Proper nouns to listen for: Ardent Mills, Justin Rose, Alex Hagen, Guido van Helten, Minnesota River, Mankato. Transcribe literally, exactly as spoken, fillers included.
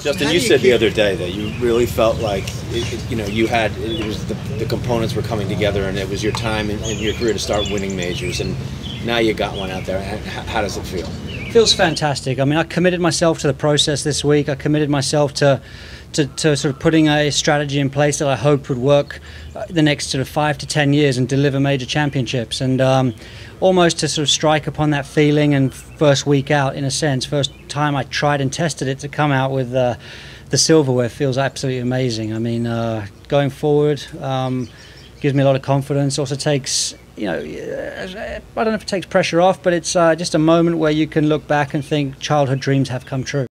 Justin, Justin you said you the other day that you really felt like, it, it, you know, you had, it was the, the components were coming together, and it was your time in, in your career to start winning majors, and now you got one out there. How, how does it feel? It feels fantastic. I mean, I committed myself to the process this week. I committed myself to, to, to sort of putting a strategy in place that I hoped would work the next sort of five to ten years and deliver major championships, and um, almost to sort of strike upon that feeling, and first week out, in a sense, first time I tried and tested it, to come out with uh, the silverware feels absolutely amazing. I mean, uh, going forward um, gives me a lot of confidence. Also takes, you know, I don't know if it takes pressure off, but it's uh, just a moment where you can look back and think childhood dreams have come true.